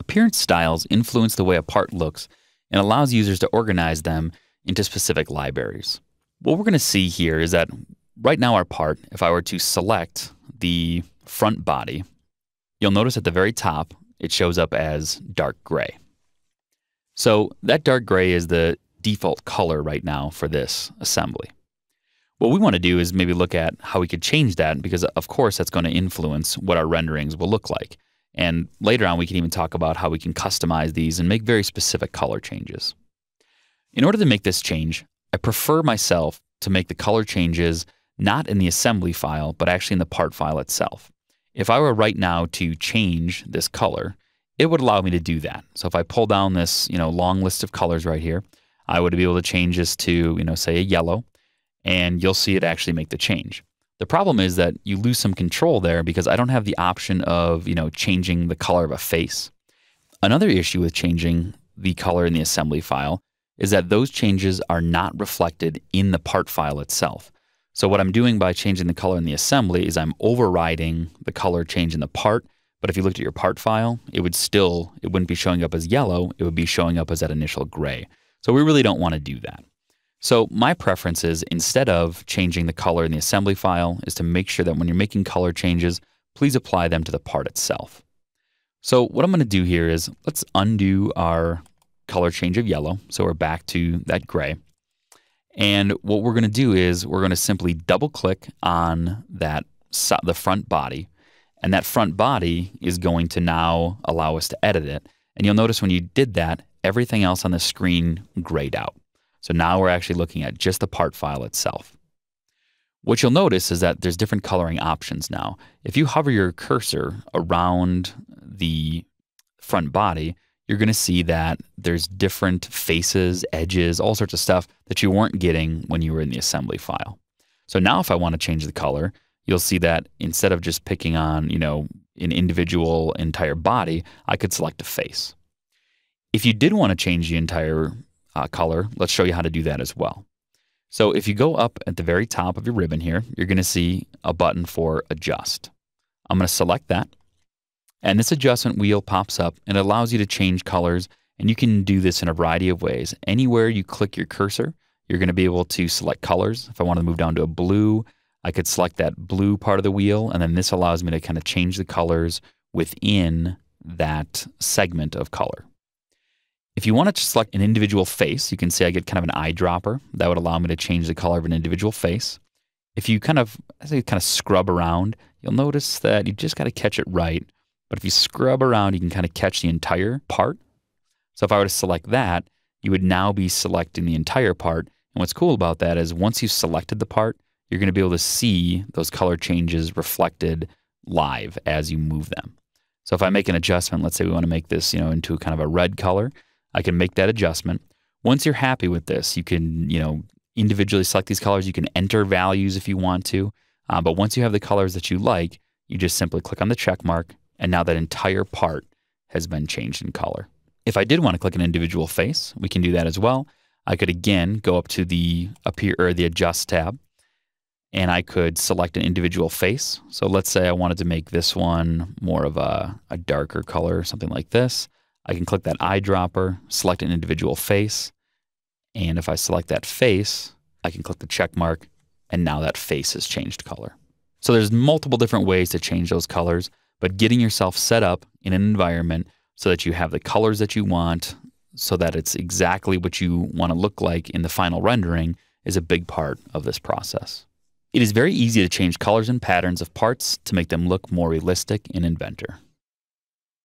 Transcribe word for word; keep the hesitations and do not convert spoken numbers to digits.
Appearance styles influence the way a part looks and allows users to organize them into specific libraries. What we're going to see here is that right now our part, if I were to select the front body, you'll notice at the very top, it shows up as dark gray. So that dark gray is the default color right now for this assembly. What we want to do is maybe look at how we could change that, because of course that's going to influence what our renderings will look like. And later on, we can even talk about how we can customize these and make very specific color changes. In order to make this change, I prefer myself to make the color changes not in the assembly file, but actually in the part file itself. If I were right now to change this color, it would allow me to do that. So if I pull down this, you know, long list of colors right here, I would be able to change this to, you know, say a yellow, and you'll see it actually make the change. The problem is that you lose some control there because I don't have the option of, you know, changing the color of a face. Another issue with changing the color in the assembly file is that those changes are not reflected in the part file itself. So what I'm doing by changing the color in the assembly is I'm overriding the color change in the part. But if you looked at your part file, it would still, it wouldn't be showing up as yellow, it would be showing up as that initial gray. So we really don't want to do that. So my preference is, instead of changing the color in the assembly file, is to make sure that when you're making color changes, please apply them to the part itself. So what I'm going to do here is, let's undo our color change of yellow. So we're back to that gray. And what we're going to do is we're going to simply double click on that the front body. And that front body is going to now allow us to edit it. And you'll notice when you did that, everything else on the screen grayed out. So now we're actually looking at just the part file itself. What you'll notice is that there's different coloring options now. If you hover your cursor around the front body, you're going to see that there's different faces, edges, all sorts of stuff that you weren't getting when you were in the assembly file. So now if I want to change the color, you'll see that instead of just picking on, you know, an individual entire body, I could select a face. If you did want to change the entire Uh, color, let's show you how to do that as well. So if you go up at the very top of your ribbon here, you're going to see a button for adjust. I'm going to select that, and this adjustment wheel pops up and allows you to change colors, and you can do this in a variety of ways. Anywhere you click your cursor, you're going to be able to select colors. If I want to move down to a blue, I could select that blue part of the wheel, and then this allows me to kind of change the colors within that segment of color. If you want to select an individual face, you can see I get kind of an eyedropper. That would allow me to change the color of an individual face. If you kind of, I say kind of scrub around, you'll notice that you just got to catch it right. But if you scrub around, you can kind of catch the entire part. So if I were to select that, you would now be selecting the entire part. And what's cool about that is once you've selected the part, you're going to be able to see those color changes reflected live as you move them. So if I make an adjustment, let's say we want to make this, you know, into kind of a red color, I can make that adjustment. Once you're happy with this, you can, you know, individually select these colors. You can enter values if you want to. Uh, but once you have the colors that you like, you just simply click on the check mark, and now that entire part has been changed in color. If I did want to click an individual face, we can do that as well. I could again go up to the appear or the adjust tab, and I could select an individual face. So let's say I wanted to make this one more of a, a darker color, something like this. I can click that eyedropper, select an individual face, and if I select that face, I can click the check mark, and now that face has changed color. So there's multiple different ways to change those colors, but getting yourself set up in an environment so that you have the colors that you want, so that it's exactly what you want to look like in the final rendering, is a big part of this process. It is very easy to change colors and patterns of parts to make them look more realistic in Inventor.